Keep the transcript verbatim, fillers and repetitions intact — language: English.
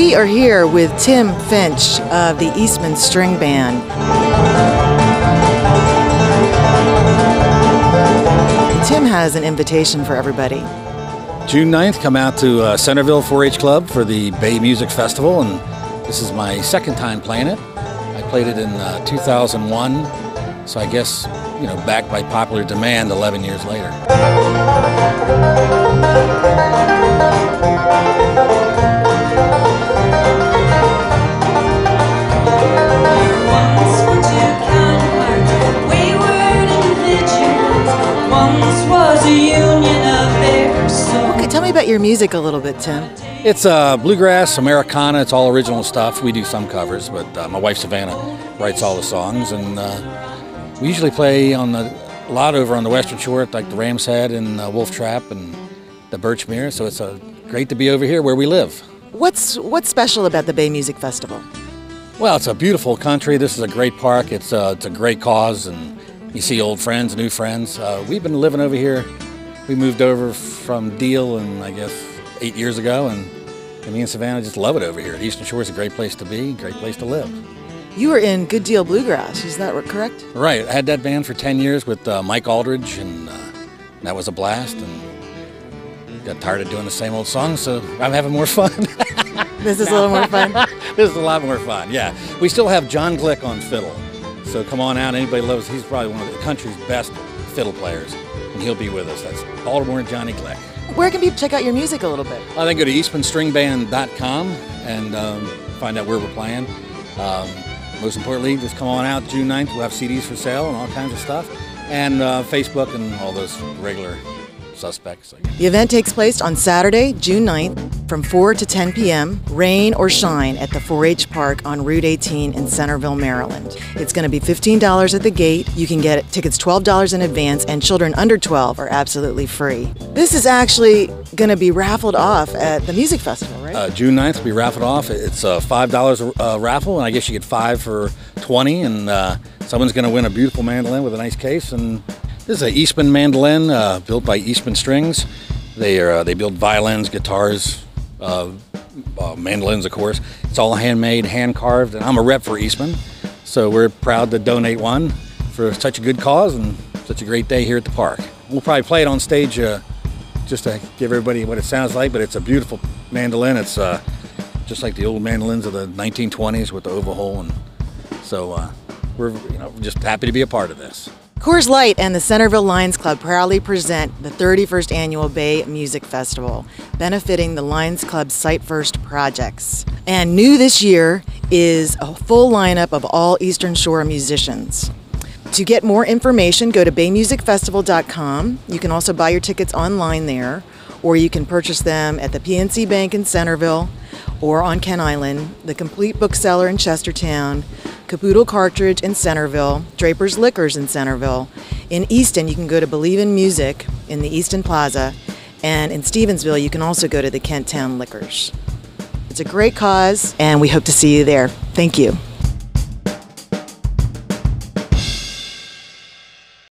We are here with Tim Finch of the Eastman String Band. Tim has an invitation for everybody. June ninth, come out to uh, Centerville four H Club for the Bay Music Festival, and this is my second time playing it. I played it in uh, two thousand one, so I guess, you know, backed by popular demand eleven years later. About your music a little bit, Tim. It's uh, bluegrass, Americana, it's all original stuff. We do some covers, but uh, my wife Savannah writes all the songs, and uh, we usually play on the, a lot over on the Western Shore, like the Ram's Head and uh, Wolf Trap and the Birchmere, so it's uh, great to be over here where we live. What's, what's special about the Bay Music Festival? Well, it's a beautiful country. This is a great park. It's, uh, it's a great cause, and you see old friends, new friends. Uh, we've been living over here. We moved over from Deal, and I guess eight years ago, and, and me and Savannah just love it over here. Eastern Shore is a great place to be, great place to live. You were in Good Deal Bluegrass, is that correct? Right, I had that band for ten years with uh, Mike Aldridge, and uh, that was a blast. And got tired of doing the same old songs, so I'm having more fun. This is a little more fun. This is a lot more fun. Yeah, we still have John Glick on fiddle, so come on out. Anybody loves. He's probably one of the country's best fiddle players. He'll be with us. That's Baltimore and Johnny Glick. Where can people check out your music a little bit? I think go to Eastman String Band dot com and um, find out where we're playing. Um, most importantly, just come on out June ninth. We'll have C Ds for sale and all kinds of stuff. And uh, Facebook and all those regular suspects. The event takes place on Saturday, June ninth from four to ten p m, rain or shine, at the four H Park on Route eighteen in Centerville, Maryland. It's going to be fifteen dollars at the gate. You can get tickets twelve dollars in advance, and children under twelve are absolutely free. This is actually going to be raffled off at the music festival, right? Uh, June ninth will be raffled off. It's a five dollar uh, raffle, and I guess you get five for twenty, and uh, someone's going to win a beautiful mandolin with a nice case. And this is an Eastman mandolin uh, built by Eastman Strings. They are, uh, they build violins, guitars, uh, uh, mandolins, of course. It's all handmade, hand carved, and I'm a rep for Eastman, so we're proud to donate one for such a good cause and such a great day here at the park. We'll probably play it on stage uh, just to give everybody what it sounds like, but it's a beautiful mandolin. It's uh, just like the old mandolins of the nineteen twenties with the oval hole, and so uh, we're you know just happy to be a part of this. Coors Light and the Centerville Lions Club proudly present the thirty-first Annual Bay Music Festival, benefiting the Lions Club's Sight First projects. And new this year is a full lineup of all Eastern Shore musicians. To get more information, go to bay music festival dot com. You can also buy your tickets online there, or you can purchase them at the P N C Bank in Centerville or on Kent Island, the Complete Bookseller in Chestertown, Capoodle Cartridge in Centerville, Draper's Liquors in Centerville. In Easton, you can go to Believe in Music in the Easton Plaza, and in Stevensville, you can also go to the Kent Town Liquors. It's a great cause, and we hope to see you there. Thank you.